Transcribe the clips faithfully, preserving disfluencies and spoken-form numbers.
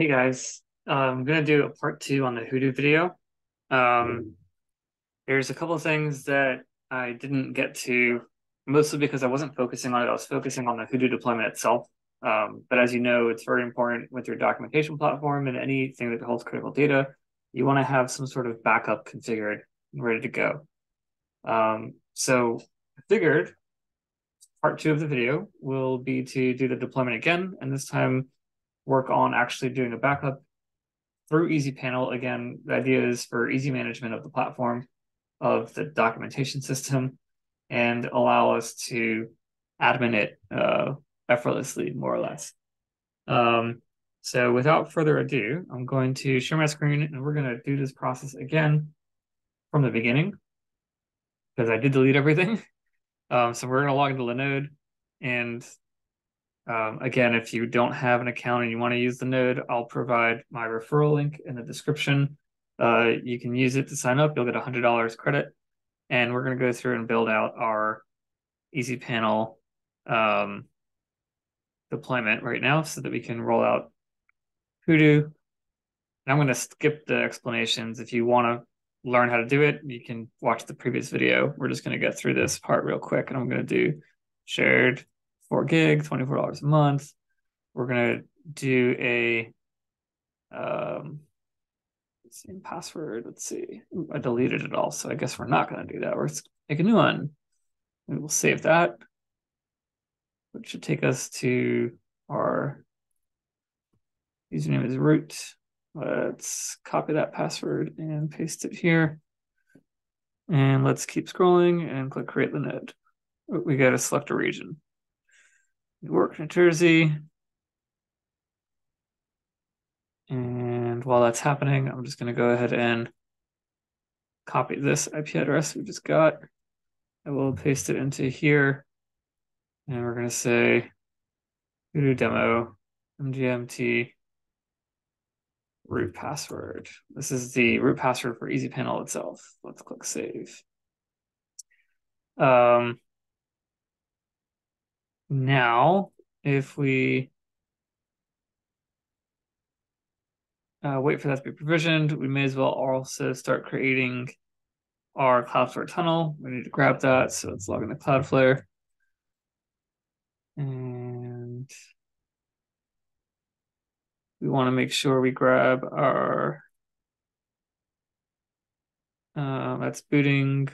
Hey guys, uh, I'm gonna do a part two on the Hudu video. Um, there's a couple of things that I didn't get to, mostly because I wasn't focusing on it. I was focusing on the Hudu deployment itself. Um, but as you know, it's very important with your documentation platform and anything that holds critical data, you wanna have some sort of backup configured and ready to go. Um, so I figured part two of the video will be to do the deployment again, and this time work on actually doing a backup through EasyPanel. Again, the idea is for easy management of the platform, of the documentation system, and allow us to admin it uh, effortlessly, more or less. Um, so without further ado, I'm going to share my screen and we're gonna do this process again from the beginning, because I did delete everything. Um, so we're gonna log into Linode, and Um, again, if you don't have an account and you want to use the node, I'll provide my referral link in the description. Uh, you can use it to sign up. You'll get one hundred dollars credit. And we're going to go through and build out our EasyPanel um, deployment right now so that we can roll out Hudu. And I'm going to skip the explanations. If you want to learn how to do it, you can watch the previous video. We're just going to get through this part real quick. And I'm going to do shared four gig, twenty-four dollars a month. We're gonna do a um, same password, let's see. Ooh, I deleted it all, so I guess we're not gonna do that. We're gonna make a new one. And we'll save that, which should take us to our username is root. Let's copy that password and paste it here. And let's keep scrolling and click create the node. We gotta select a region. New York, New Jersey. And while that's happening, I'm just going to go ahead and copy this I P address we just got. I will paste it into here. And we're going to say Hudu demo M G M T root password. This is the root password for EasyPanel itself. Let's click save. Um, Now, if we uh, wait for that to be provisioned, we may as well also start creating our Cloudflare tunnel. We need to grab that, so let's log into Cloudflare. And we want to make sure we grab our, uh, that's booting.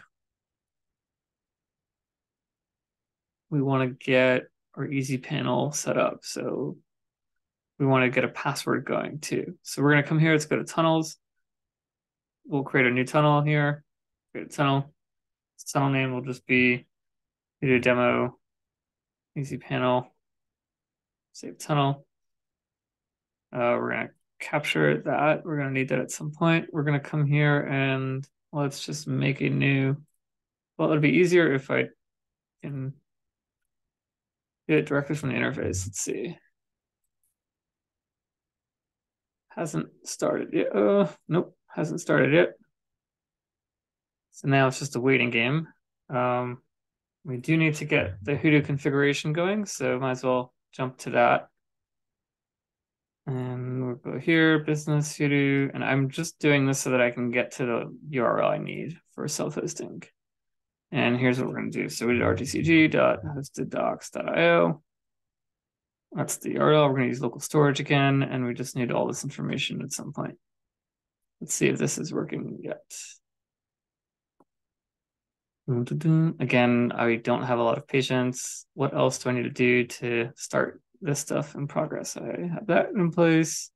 We want to get our EasyPanel set up. So we want to get a password going too. So we're going to come here, let's go to tunnels. We'll create a new tunnel here, create a tunnel. This tunnel name will just be Hudu demo, EasyPanel, save tunnel. Uh, we're going to capture that. We're going to need that at some point. We're going to come here and let's just make a new, well, it'll be easier if I can do it directly from the interface. Let's see. Hasn't started yet. Uh, nope, hasn't started yet. So now it's just a waiting game. Um, we do need to get the Hudu configuration going, so might as well jump to that. And we'll go here, business Hudu, and I'm just doing this so that I can get to the U R L I need for self-hosting. And here's what we're going to do. So we did R T C G dot hosted docs dot I O. That's the U R L. We're going to use local storage again, and we just need all this information at some point. Let's see if this is working yet. Again, I don't have a lot of patience. What else do I need to do to start this stuff in progress? I have that in place.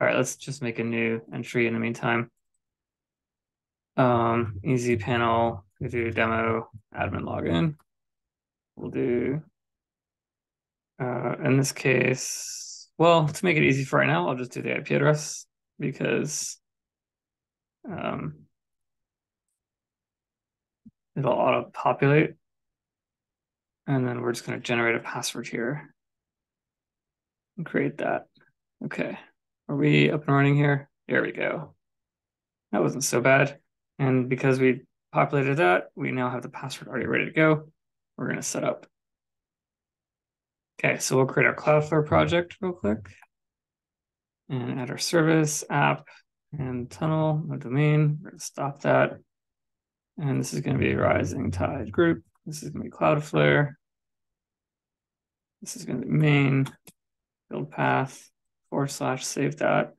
All right, let's just make a new entry in the meantime. Um, EasyPanel. We do demo admin login. We'll do, uh, in this case, well, to make it easy for right now, I'll just do the I P address because um, it'll auto-populate. And then we're just gonna generate a password here and create that. Okay, are we up and running here? There we go. That wasn't so bad. And because we populated that, we now have the password already ready to go. We're going to set up. Okay, so we'll create our Cloudflare project real quick. and add our service app and tunnel, no domain. We're going to stop that. And this is going to be Rising Tide Group. This is going to be Cloudflare. This is going to be main build path forward slash save dot.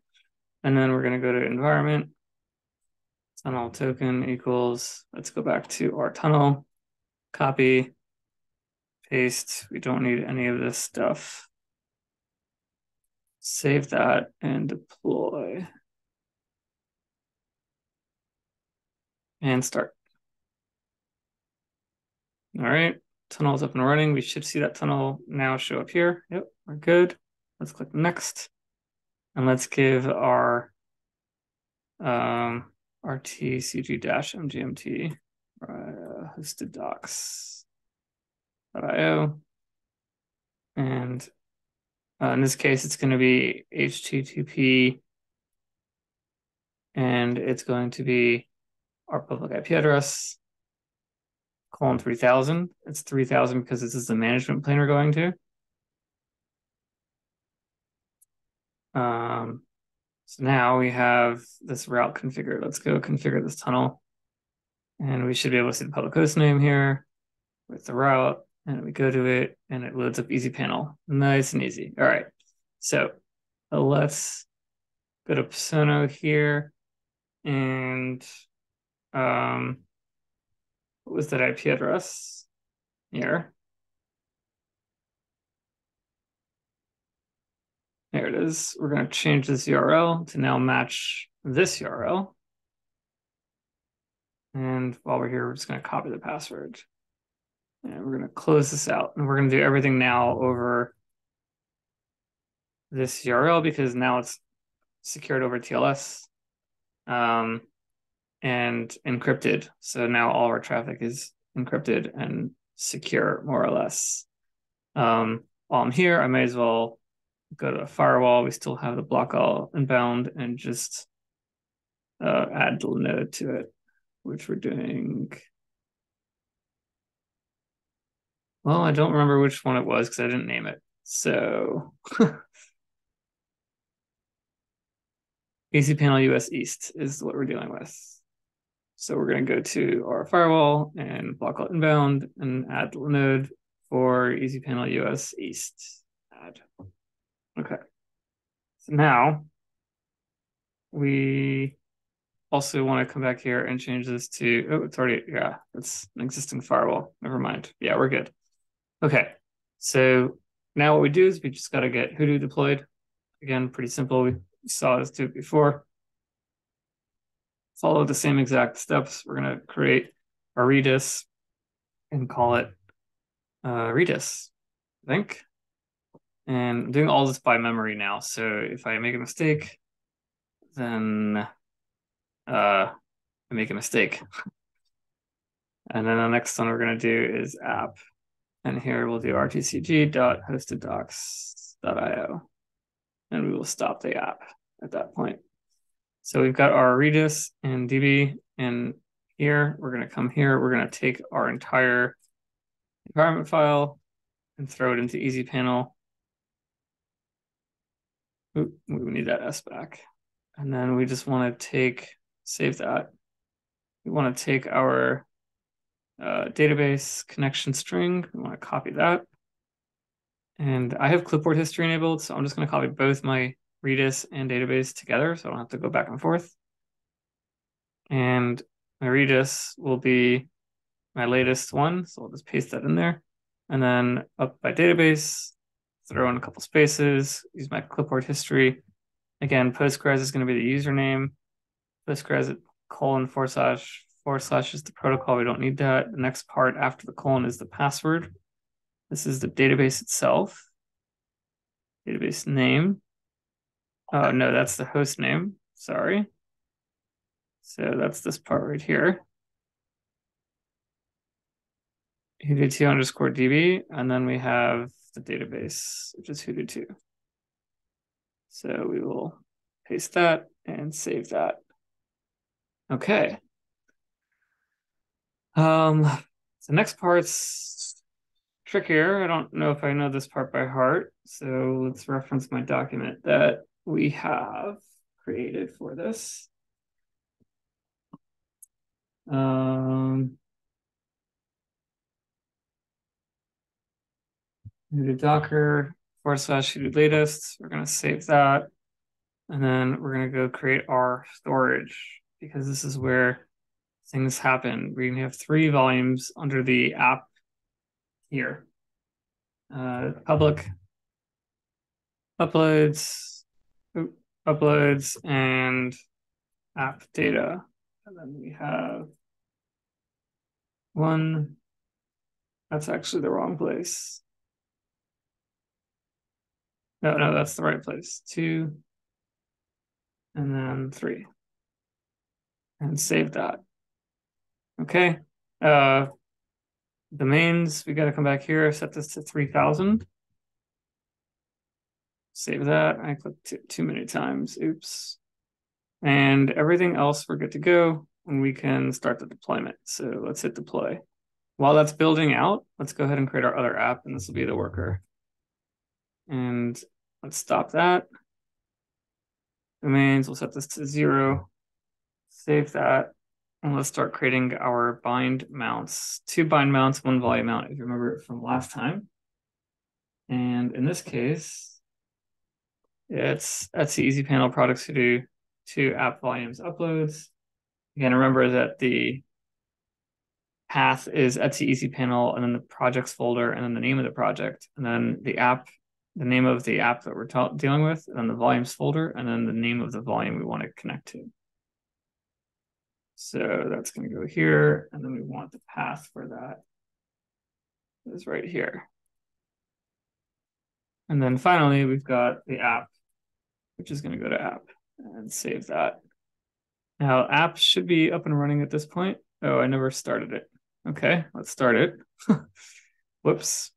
And then we're going to go to environment. Tunnel token equals, let's go back to our tunnel, copy, paste. We don't need any of this stuff. Save that and deploy. And start. All right, tunnel's up and running. We should see that tunnel now show up here. Yep, we're good. Let's click next. And let's give our um, R T C G dash M G M T uh, hosted docs dot I O. And uh, in this case, it's going to be H T T P. And it's going to be our public I P address, colon three thousand. It's three thousand because this is the management plane we're going to. Um, so now we have this route configured. Let's go configure this tunnel. And we should be able to see the public host name here with the route. And we go to it and it loads up EasyPanel. Nice and easy. All right. So uh, let's go to Psono here. And um, what was that I P address here? There it is. We're going to change this U R L to now match this U R L. And while we're here, we're just going to copy the password. And we're going to close this out. And we're going to do everything now over this U R L because now it's secured over T L S um, and encrypted. So now all our traffic is encrypted and secure, more or less. Um, while I'm here, I may as well go to a firewall. We still have the block all inbound and just uh, add the Linode to it, which we're doing. Well, I don't remember which one it was because I didn't name it. So EasyPanel U S East is what we're dealing with. So we're going to go to our firewall and block all inbound and add the Linode for EasyPanel U S East. Add. Okay, so now we also want to come back here and change this to, oh, it's already, yeah, it's an existing firewall. Never mind. Yeah, we're good. Okay, so now what we do is we just got to get Hudu deployed. Again, pretty simple. We saw this do before. Follow the same exact steps. We're going to create a Redis and call it uh, Redis, I think. And I'm doing all this by memory now. So if I make a mistake, then uh, I make a mistake. And then the next one we're going to do is app. And here we'll do R T C G dot hosted docs dot I O. And we will stop the app at that point. So we've got our Redis and D B. And here we're going to come here. We're going to take our entire environment file and throw it into EasyPanel. Oop, we need that S back. And then we just want to take, save that. We want to take our uh, database connection string. We want to copy that. And I have clipboard history enabled, so I'm just going to copy both my Redis and database together, so I don't have to go back and forth. And my Redis will be my latest one, so I'll just paste that in there. And then up by database, throw in a couple spaces, use my clipboard history. Again, Postgres is going to be the username. Postgres at colon forward slash, forward slash is the protocol. We don't need that. The next part after the colon is the password. This is the database itself. Database name. Oh, no, that's the host name. Sorry. So that's this part right here. Hudu two underscore D B. And then we have the database, which is Hudu two. So we will paste that and save that. Okay. Um, the next part's trickier. I don't know if I know this part by heart. So let's reference my document that we have created for this. Um, the Docker forward slash Hudu latest, we're going to save that. And then we're going to go create our storage, because this is where things happen. We're going to have three volumes under the app here. Uh, public, uploads, uploads, and app data. And then we have one. That's actually the wrong place. No, no, that's the right place. Two, and then three. And save that. Okay. Uh, domains, we got to come back here, set this to three thousand. Save that. I clicked it too many times. Oops. And everything else, we're good to go, and we can start the deployment. So let's hit deploy. While that's building out, let's go ahead and create our other app, and this will be the worker. And let's stop that. Domains, we'll set this to zero. Save that. And let's start creating our bind mounts. Two bind mounts, one volume mount, if you remember it from last time. And in this case, it's Etsy EasyPanel products to do two app volumes uploads. Again, remember that the path is Etsy EasyPanel, and then the projects folder, and then the name of the project, and then the app, the name of the app that we're dealing with, and then the volumes folder, and then the name of the volume we want to connect to. So that's going to go here, and then we want the path for that is right here. And then finally, we've got the app, which is going to go to app and save that. Now, app should be up and running at this point. Oh, I never started it. Okay, let's start it. Whoops.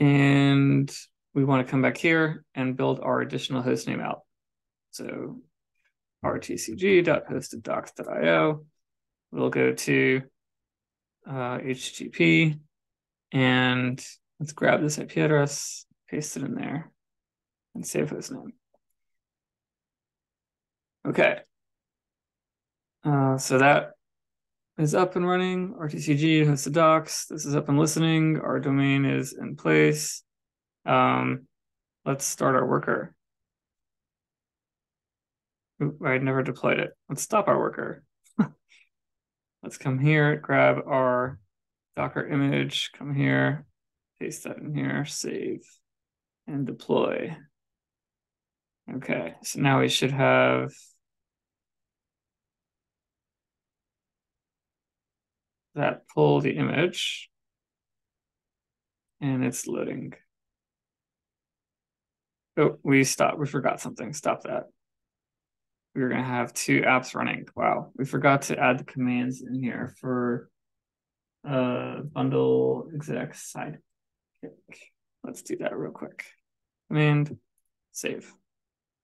And we want to come back here and build our additional hostname out. So r t c g dot hosted docs dot i o. We'll go to uh, H T T P, and let's grab this I P address, paste it in there, and save hostname. Okay. Uh, so that is up and running. R T C G hosted docs. This is up and listening. Our domain is in place. Um, let's start our worker. Oop, I never deployed it. Let's stop our worker. Let's come here, grab our Docker image, come here, paste that in here, save, and deploy. Okay, so now we should have that pull the image, and it's loading. Oh, we stopped. We forgot something. Stop that. We were going to have two apps running. Wow. We forgot to add the commands in here for uh, bundle exec sidekick. Let's do that real quick. Command, save.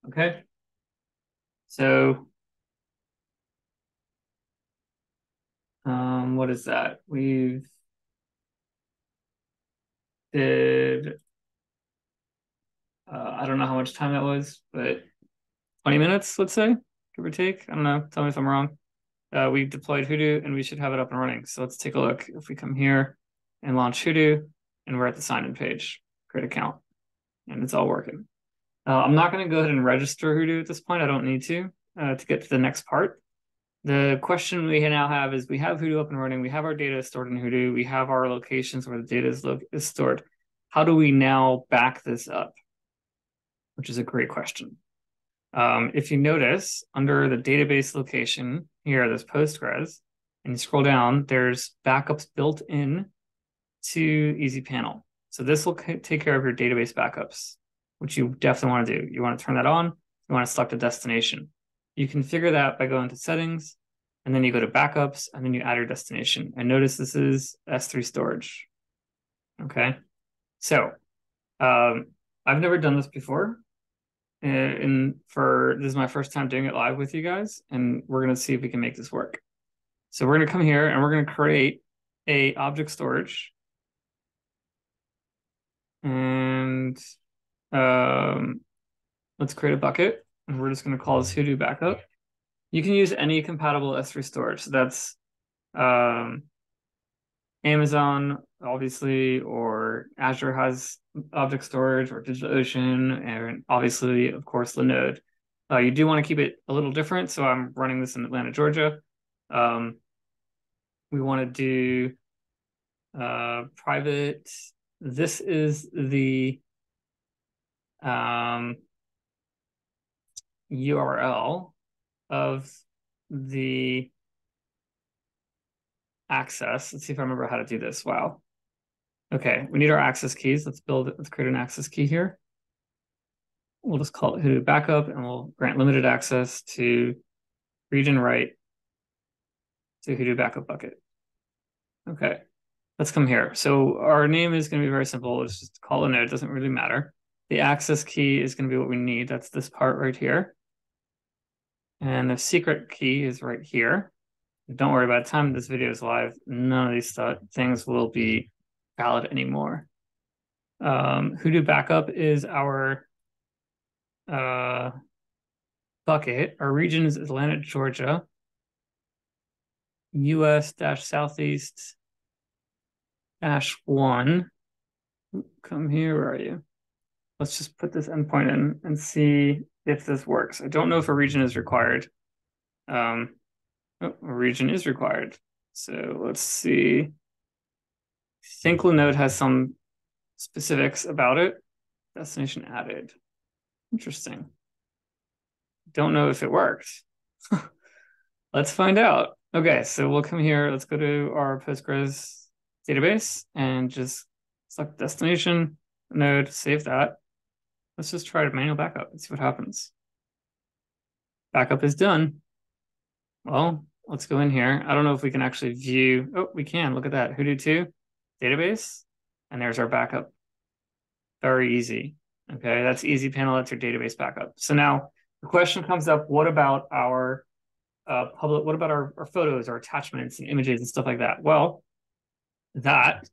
Okay. So um, what is that? We've did... Uh, I don't know how much time that was, but twenty minutes, let's say, give or take. I don't know. Tell me if I'm wrong. Uh, we've deployed Hudu, and we should have it up and running. So let's take a look. If we come here and launch Hudu, and we're at the sign-in page, create account, and it's all working. Uh, I'm not going to go ahead and register Hudu at this point. I don't need to uh, to get to the next part. The question we now have is we have Hudu up and running. We have our data stored in Hudu. We have our locations where the data is, lo is stored. How do we now back this up? Which is a great question. Um, if you notice, under the database location here, there's Postgres, and you scroll down, there's backups built in to EasyPanel. So this will take care of your database backups, which you definitely want to do. You want to turn that on. You want to select a destination. You configure that by going to settings, and then you go to backups, and then you add your destination. And notice this is S three storage. Okay, so um, I've never done this before. And for this is my first time doing it live with you guys, and we're going to see if we can make this work. So we're going to come here and we're going to create a object storage And um, let's create a bucket. And we're just going to call this Hudu backup. You can use any compatible S three storage. So that's um, Amazon, obviously, or Azure has object storage, or DigitalOcean, and obviously, of course, Linode. Uh, you do want to keep it a little different. So I'm running this in Atlanta, Georgia. Um, we want to do uh, private. This is the um, U R L of the access. Let's see if I remember how to do this. Wow. Okay, we need our access keys. Let's build it. Let's create an access key here. We'll just call it Hudu backup, and we'll grant limited access to read and write to Hudu backup bucket. Okay, let's come here. So our name is going to be very simple. It's just call a node. It doesn't really matter. The access key is going to be what we need. That's this part right here. And the secret key is right here. Don't worry, by the time this video is live, none of these th things will be valid anymore. Um, Hudu backup is our uh, bucket. Our region is Atlanta, Georgia, U S dash southeast dash one. Come here, where are you? Let's just put this endpoint in and see if this works. I don't know if a region is required. Um, oh, a region is required. So let's see. I think Linode has some specifics about it. Destination added. Interesting. Don't know if it worked. Let's find out. Okay, so we'll come here. Let's go to our Postgres database and just select destination node, save that. Let's just try to manual backup and see what happens. Backup is done. Well, let's go in here. I don't know if we can actually view. Oh, we can. Look at that. Hudu two database. And there's our backup. Very easy. Okay, that's EasyPanel. That's your database backup. So now the question comes up, what about our uh, public, what about our, our photos, our attachments, and images, and stuff like that? Well, that,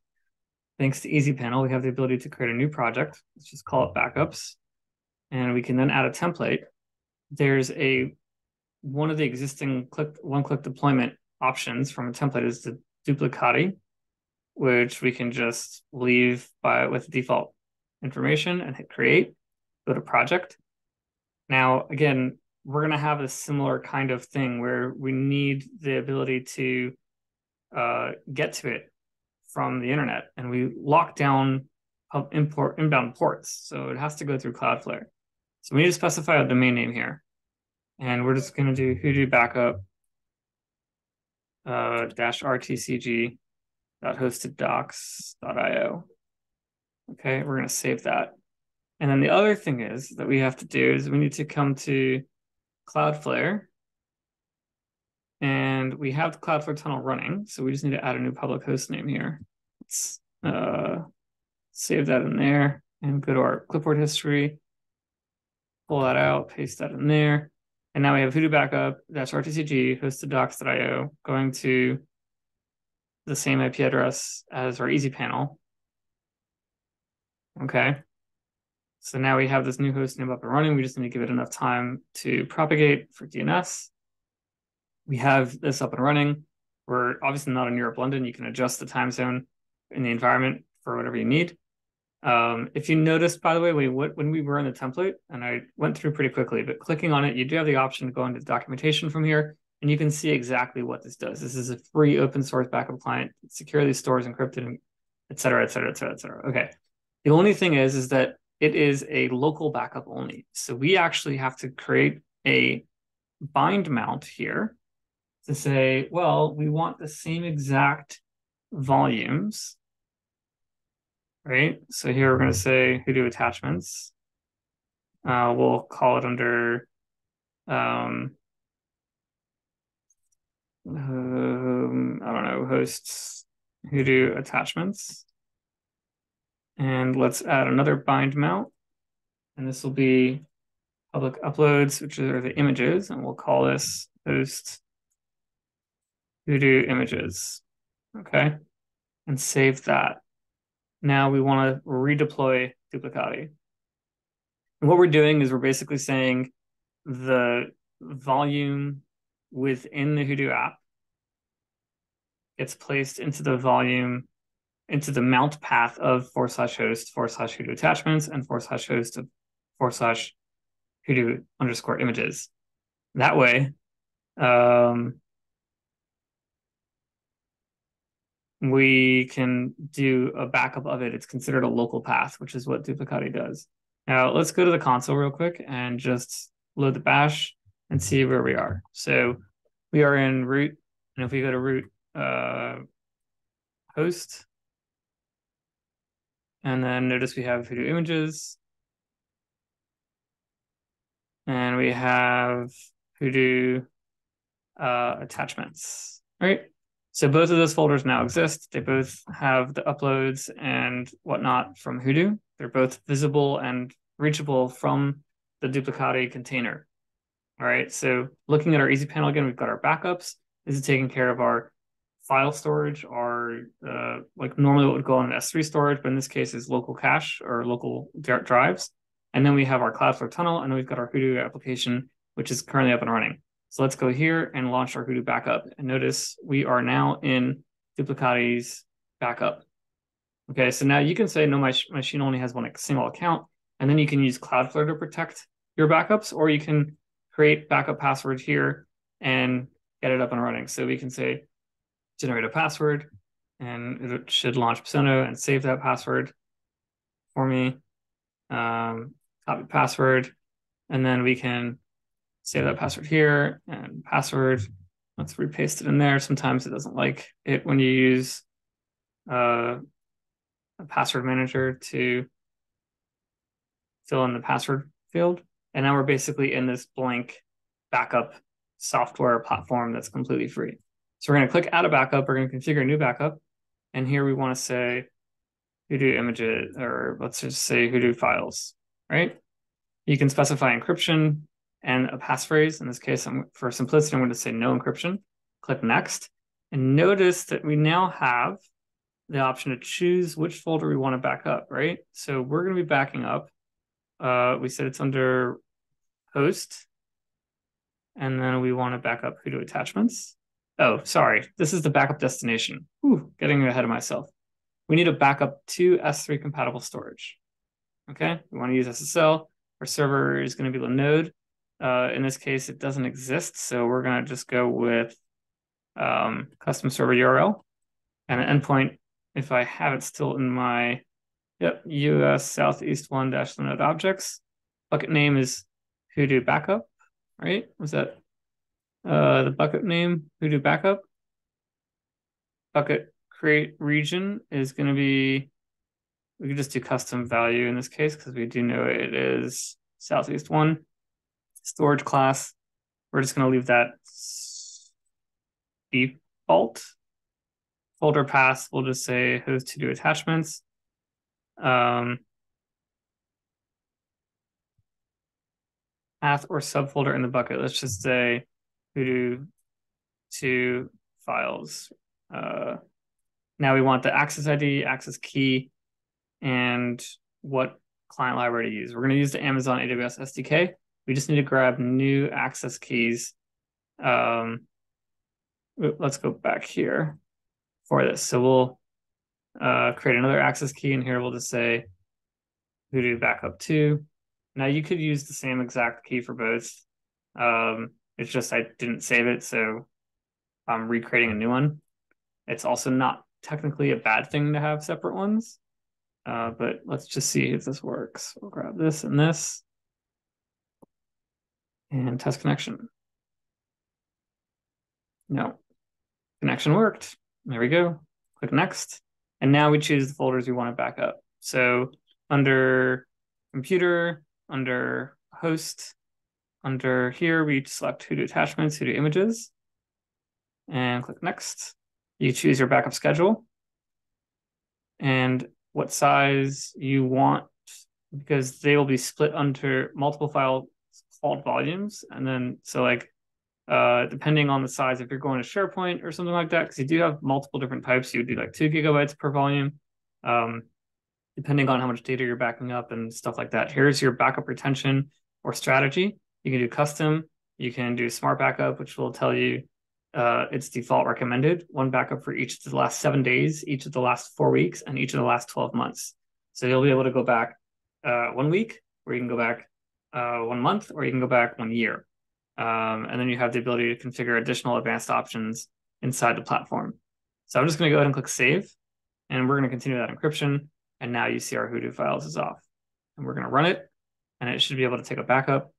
thanks to EasyPanel, we have the ability to create a new project. Let's just call it backups. And we can then add a template. There's a one of the existing click one-click deployment options from a template is the Duplicati, which we can just leave by with default information and hit create, go to project. Now, again, we're going to have a similar kind of thing where we need the ability to uh, get to it from the internet, and we lock down import inbound ports. So it has to go through Cloudflare. So we need to specify a domain name here. And we're just going to do Hudu backup uh, dash rtcg dot hosted docs dot io. Okay, we're going to save that. And then the other thing is that we have to do is we need to come to Cloudflare. And we have the Cloudflare tunnel running, so we just need to add a new public host name here. Let's uh, save that in there and go to our clipboard history, pull that out, paste that in there. And now we have Hudu backup, that's R T C G, hosted docs dot io, going to the same I P address as our EasyPanel. Okay. So now we have this new host name up and running. We just need to give it enough time to propagate for D N S. We have this up and running. We're obviously not in Europe, London. You can adjust the time zone in the environment for whatever you need. Um, if you noticed, by the way, we, when we were in the template, and I went through pretty quickly, but clicking on it, you do have the option to go into the documentation from here, and you can see exactly what this does. This is a free open source backup client. It securely stores encrypted, et cetera, et cetera, et cetera, et cetera. Okay. The only thing is, is that it is a local backup only. So we actually have to create a bind mount here to say, well, we want the same exact volumes, right? So here we're going to say Hudu attachments. Uh, we'll call it under um, um, I don't know, hosts Hudu attachments, and let's add another bind mount, and this will be public uploads, which are the images, and we'll call this host Hudu images. Okay, and save that. Now we want to redeploy Duplicati. And what we're doing is we're basically saying the volume within the Hudu app gets placed into the volume, into the mount path of forward slash host, forward slash Hudu attachments, and forward slash host of forward slash Hudu underscore images. That way, um, we can do a backup of it. It's considered a local path, which is what Duplicati does. Now let's go to the console real quick and just load the bash and see where we are. So we are in root, and if we go to root uh, host, and then notice we have Hudu images, and we have Hudu uh, attachments, right? So both of those folders now exist. They both have the uploads and whatnot from Hudu. They're both visible and reachable from the Duplicati container. All right, so looking at our EasyPanel again, we've got our backups. This is taking care of our file storage, our uh, like normally what would go on an S three storage, but in this case is local cache or local drives. And then we have our Cloudflare tunnel, and then we've got our Hudu application, which is currently up and running. So let's go here and launch our Hudu backup. And notice we are now in Duplicati's backup. Okay, so now you can say, no, my machine only has one single account, and then you can use Cloudflare to protect your backups, or you can create backup password here and get it up and running. So we can say, generate a password, and it should launch Psono and save that password for me. Um, copy password, and then we can save that password here and password. Let's repaste it in there. Sometimes it doesn't like it when you use uh, a password manager to fill in the password field. And now we're basically in this blank backup software platform that's completely free. So we're going to click add a backup. We're going to configure a new backup. And here we want to say Hudu images, or let's just say Hudu files, right? You can specify encryption and a passphrase. In this case, I'm, for simplicity, I'm going to say no encryption. Click next. And notice that we now have the option to choose which folder we want to back up, right? So we're going to be backing up. Uh, we said it's under host. And then we want to back up Hudu attachments. Oh, sorry. This is the backup destination. Ooh, getting ahead of myself. We need to back up to S three compatible storage. Okay, we want to use S S L. Our server is going to be Linode. Uh, in this case, it doesn't exist, so we're going to just go with um, custom server U R L and an endpoint. If I have it still in my yep, U S Southeast one dash Linode objects, bucket name is Hudu backup, right? Was that uh, the bucket name? Hudu backup bucket create region is going to be. We could just do custom value in this case because we do know it is Southeast one. Storage class, we're just going to leave that default. Folder path, we'll just say host Hudu attachments. Um, path or subfolder in the bucket. Let's just say Hudu to files. Uh, now we want the access I D, access key, and what client library to use. We're going to use the Amazon A W S S D K. We just need to grab new access keys. Um, let's go back here for this. So we'll uh, create another access key, and here we'll just say Hudu backup to. Now you could use the same exact key for both. Um, it's just I didn't save it, so I'm recreating a new one. It's also not technically a bad thing to have separate ones, uh, but let's just see if this works. We'll grab this and this. And test connection. No, connection worked. There we go. Click next. And now we choose the folders we want to back up. So under computer, under host, under here, we select Hudu attachments, Hudu images, and click next. You choose your backup schedule and what size you want, because they will be split under multiple file fault volumes. And then, so like, uh, depending on the size, if you're going to SharePoint or something like that, because you do have multiple different types, you would do like two gigabytes per volume. Um, depending on how much data you're backing up and stuff like that. Here's your backup retention or strategy. You can do custom. You can do smart backup, which will tell you uh, its default recommended, one backup for each of the last seven days, each of the last four weeks, and each of the last twelve months. So you'll be able to go back uh, one week, or you can go back uh, one month, or you can go back one year. Um, and then you have the ability to configure additional advanced options inside the platform. So I'm just going to go ahead and click save, and we're going to continue that encryption. And now you see our Hudu files is off, and we're going to run it, and it should be able to take a backup,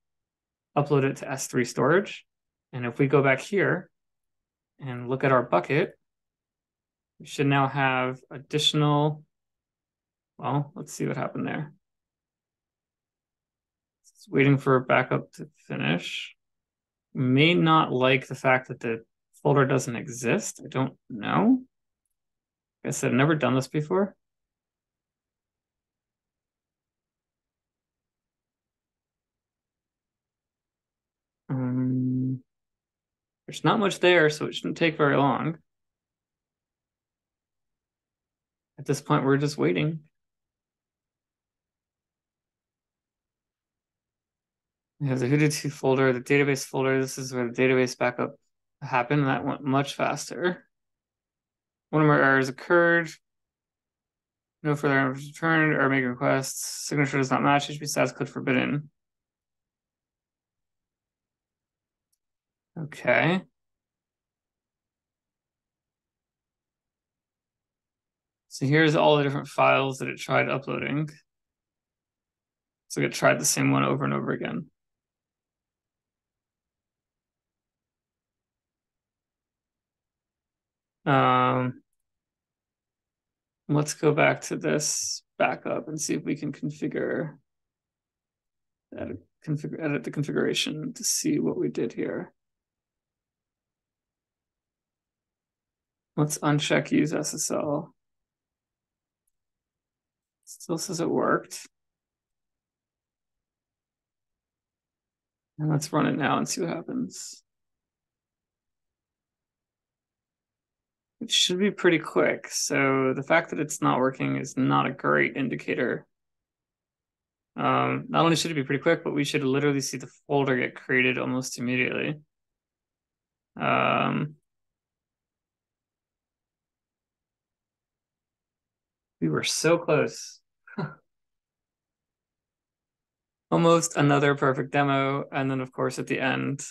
upload it to S three storage. And if we go back here and look at our bucket, we should now have additional, well, let's see what happened there. It's waiting for a backup to finish. You may not like the fact that the folder doesn't exist. I don't know. I guess I've never done this before. Um, there's not much there, so it shouldn't take very long. At this point, we're just waiting. We have the Hudu two folder, the database folder. This is where the database backup happened. That went much faster. One of our errors occurred. No further errors returned. Error making requests. Signature does not match. H T T P status code forbidden. Okay. So here's all the different files that it tried uploading. So it tried the same one over and over again. Um, let's go back to this backup and see if we can configure, edit, configure, edit the configuration to see what we did here. Let's uncheck use S S L. Still says it worked. And let's run it now and see what happens. It should be pretty quick. So the fact that it's not working is not a great indicator. Um, not only should it be pretty quick, but we should literally see the folder get created almost immediately. Um, we were so close. Almost another perfect demo. And then, of course, at the end,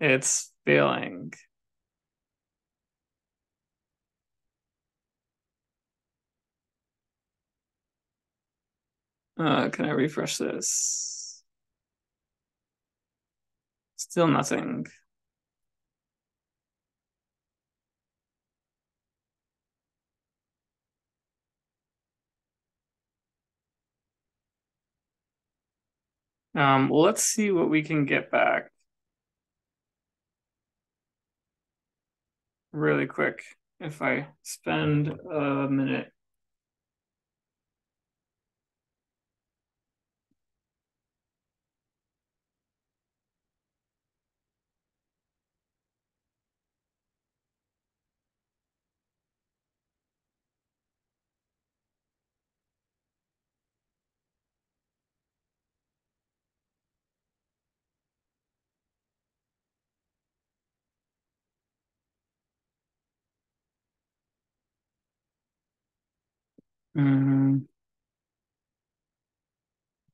it's failing. Uh, can I refresh this? Still nothing. Um, well, let's see what we can get back really quick if I spend a minute. Mm-hmm.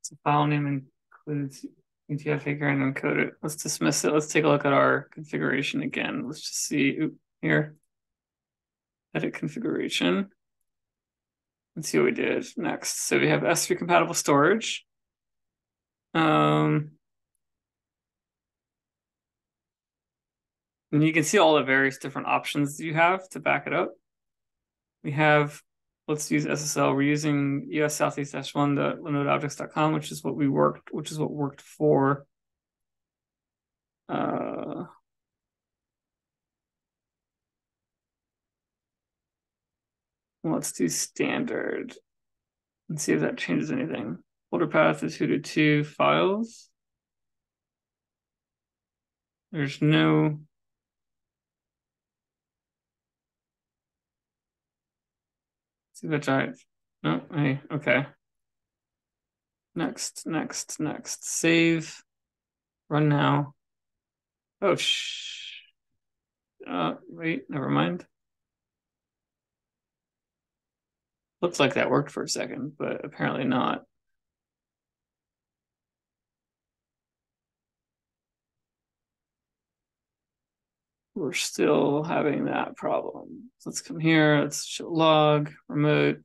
So file name includes U T F eight and encode it. Let's dismiss it. Let's take a look at our configuration again. Let's just see. Oop, here. Edit configuration. Let's see what we did next. So we have S three compatible storage. Um, and you can see all the various different options you have to back it up. We have Let's use S S L. We're using U S southeast dash one dot linode objects dot com, which is what we worked, which is what worked for. Uh, let's do standard and see if that changes anything. Folder path is Hudu two files. There's no. See the giant No, oh, hey, okay. Next, next, next. Save. Run now. Oh, sh. Uh, wait, never mind. Looks like that worked for a second, but apparently not. We're still having that problem. So let's come here, let's log, remote,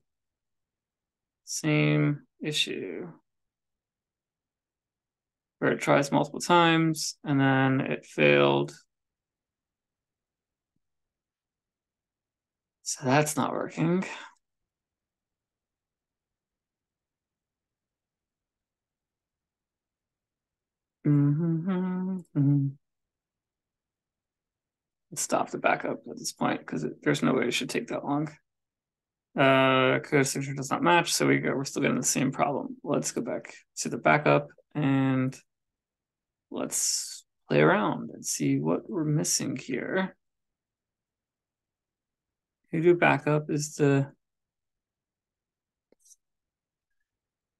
same issue. Where it tries multiple times and then it failed. So that's not working. Mm-hmm, mm-hmm. Let's stop the backup at this point because there's no way it should take that long. Uh, code signature does not match, so we go. We're still getting the same problem. Let's go back to the backup and let's play around and see what we're missing here. Hudu backup is the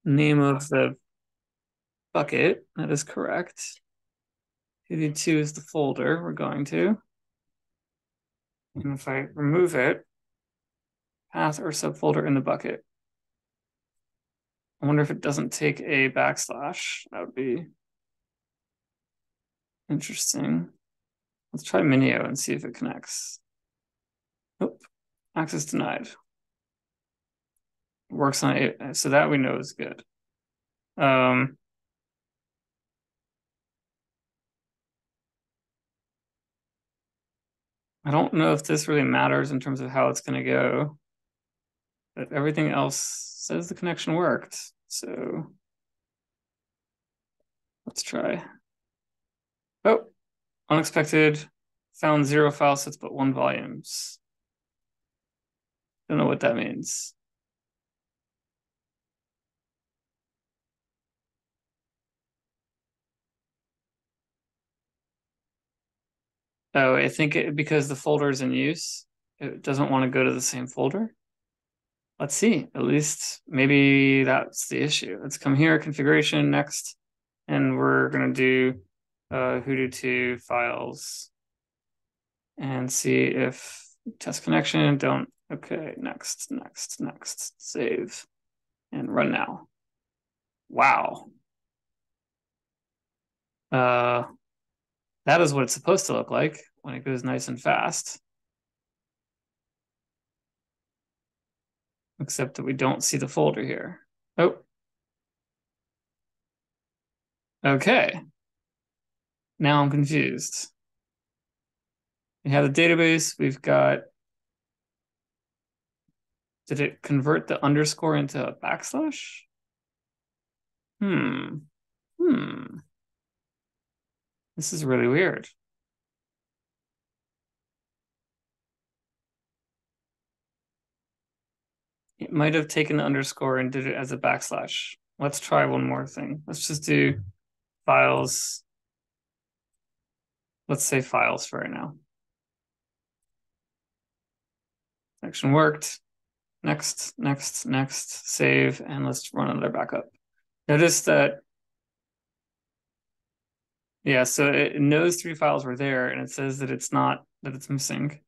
name of the bucket. That is correct. Hudu two is the folder we're going to. And if I remove it, path or subfolder in the bucket. I wonder if it doesn't take a backslash. That would be interesting. Let's try Minio and see if it connects. Nope. Access denied. It works on it. So that we know is good. Um, I don't know if this really matters in terms of how it's going to go, but everything else says the connection worked. So let's try. Oh, unexpected, found zero file sets, but one volumes. Don't know what that means. Oh, I think it, because the folder is in use, it doesn't want to go to the same folder. Let's see, at least maybe that's the issue. Let's come here, configuration, next, and we're going to do uh, Hudu two files and see if test connection, don't, okay, next, next, next, save, and run now. Wow. Uh. That is what it's supposed to look like when it goes nice and fast. Except that we don't see the folder here. Oh. Okay. Now I'm confused. We have the database. We've got, did it convert the underscore into a backslash? Hmm. Hmm. This is really weird. It might have taken the underscore and did it as a backslash. Let's try one more thing. Let's just do files. Let's say files for right now. Action worked. Next, next, next, save, and let's run another backup. Notice that. Yeah, so it knows three files were there and it says that it's not, that it's missing.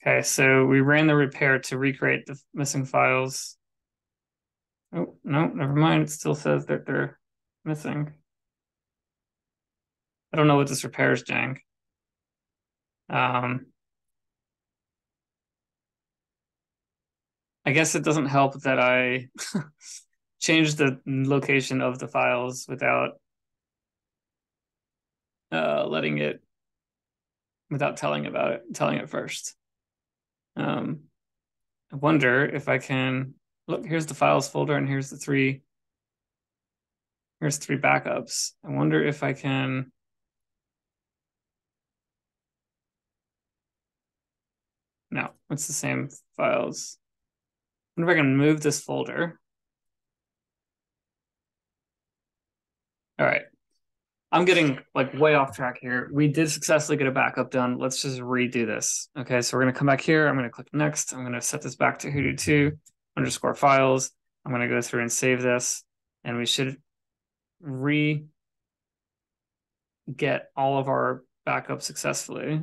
Okay, so we ran the repair to recreate the missing files. Oh, no, never mind. It still says that they're missing. I don't know what this repair is doing. Um, I guess it doesn't help that I changed the location of the files without Uh, letting it, without telling about it, telling it first. Um, I wonder if I can, look, here's the files folder and here's the three, here's three backups. I wonder if I can, no, it's the same files. I wonder if I can move this folder. All right. I'm getting like way off track here. We did successfully get a backup done. Let's just redo this. Okay, so we're gonna come back here. I'm gonna click next. I'm gonna set this back to Hudu two. I'm underscore files. I'm going to go through and save this, and we should re get all of our backup successfully.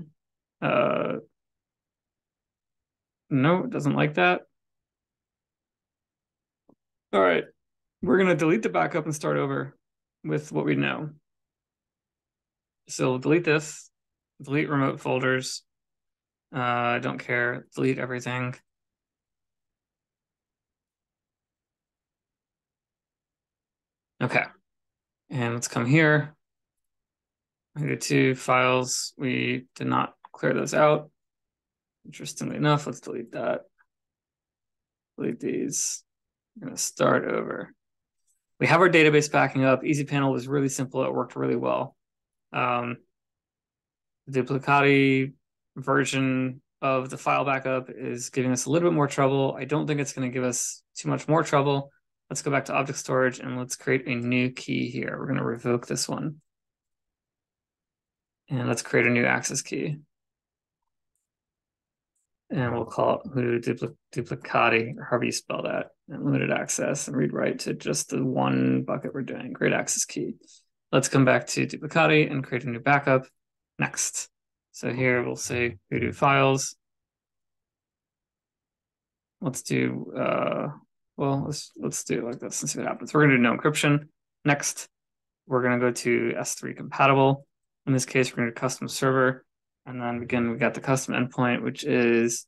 Uh, no, it doesn't like that. All right, we're going to delete the backup and start over with what we know. So delete this, delete remote folders. Uh, I don't care, delete everything. Okay, and let's come here. We go to files. We did not clear those out. Interestingly enough, let's delete that. Delete these. I'm gonna start over. We have our database backing up. EasyPanel was really simple. It worked really well. Um, the Duplicati version of the file backup is giving us a little bit more trouble. I don't think it's gonna give us too much more trouble. Let's go back to object storage and let's create a new key here. We're gonna revoke this one. And let's create a new access key. And we'll call it Hudu Dupli Duplicati, or however you spell that, and limited access and read write to just the one bucket we're doing, create access key. Let's come back to Duplicati and create a new backup. Next. So here we'll say Hudu files. Let's do, uh, well, let's, let's do it like this and see what happens. We're gonna do no encryption. Next, we're gonna go to S three compatible. In this case, we're going to custom server, and then again, we got the custom endpoint, which is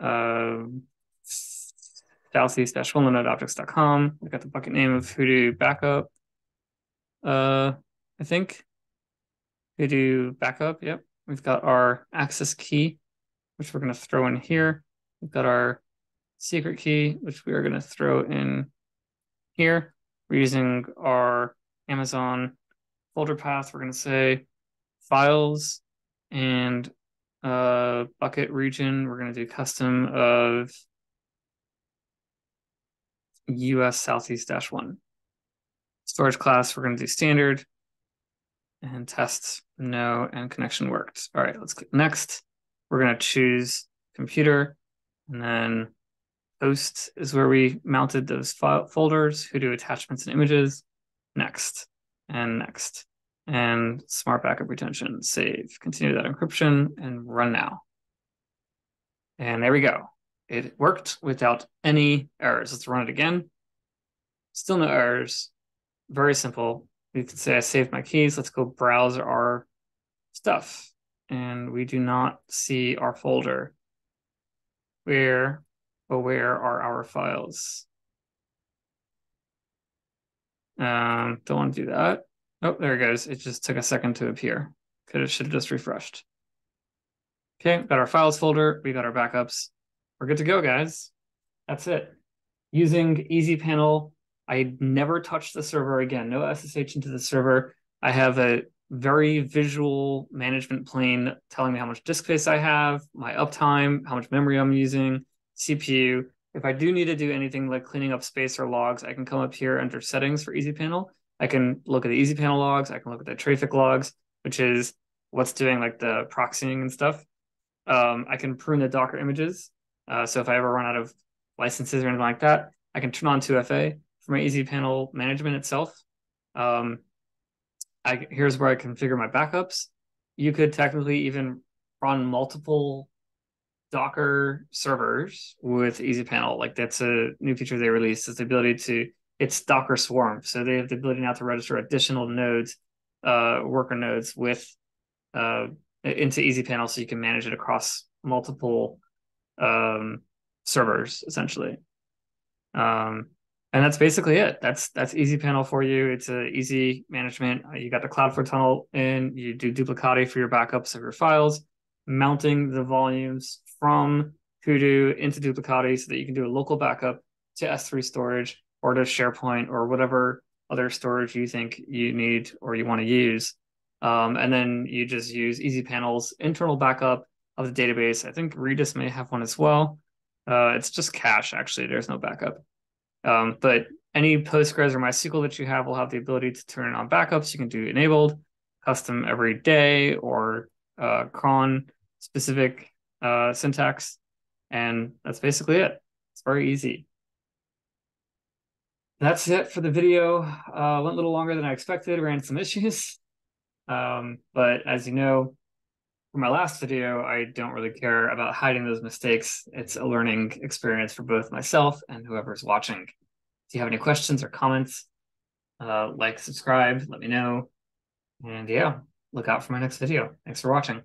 uh, southeast dash linode objects dot com. We got the bucket name of Hudu backup, uh, I think. Hudu backup, yep. We've got our access key, which we're going to throw in here. We've got our secret key, which we are going to throw in here. We're using our Amazon folder path. We're going to say files and uh, bucket region. We're going to do custom of U S Southeast dash one. Storage class, we're going to do standard and test no and connection worked. All right, let's click next. We're going to choose computer, and then host is where we mounted those file folders, Hudu attachments and images. Next. And next, and smart backup retention, save, continue that encryption, and run now. And there we go. It worked without any errors. Let's run it again. Still no errors. Very simple. You can say I saved my keys. Let's go browse our stuff. And we do not see our folder. Where, but where are our files? Um, don't want to do that. Oh, there it goes. It just took a second to appear. Could have, should have just refreshed. Okay, got our files folder. We got our backups. We're good to go, guys. That's it. Using EasyPanel, I never touched the server again. No S S H into the server. I have a very visual management plane telling me how much disk space I have, my uptime, how much memory I'm using, C P U. If I do need to do anything like cleaning up space or logs, I can come up here under settings for EasyPanel. I can look at the EasyPanel logs. I can look at the Traefik logs, which is what's doing like the proxying and stuff. Um, I can prune the Docker images. Uh, so if I ever run out of licenses or anything like that, I can turn on two F A for my EasyPanel management itself. Um, I, here's where I configure my backups. You could technically even run multiple Docker servers with EasyPanel. Like that's a new feature they released, is the ability to, it's Docker Swarm. So they have the ability now to register additional nodes, uh, worker nodes with uh, into EasyPanel, so you can manage it across multiple um, servers essentially. Um, and that's basically it. That's that's EasyPanel for you. It's a easy management. You got the Cloudflare tunnel in, you do Duplicati for your backups of your files, mounting the volumes from Hudu into Duplicati so that you can do a local backup to S three storage or to SharePoint or whatever other storage you think you need or you want to use. Um, and then you just use EasyPanel's internal backup of the database. I think Redis may have one as well. Uh, it's just cache, actually. There's no backup. Um, but any Postgres or MySQL that you have will have the ability to turn on backups. You can do enabled, custom every day, or uh, cron specific Uh, syntax, and that's basically it. It's very easy. that's it for the video. Uh, went a little longer than I expected, ran into some issues. Um, but as you know, for my last video, I don't really care about hiding those mistakes. It's a learning experience for both myself and whoever's watching. If you have any questions or comments, uh, like, subscribe, let me know. And yeah, look out for my next video. Thanks for watching.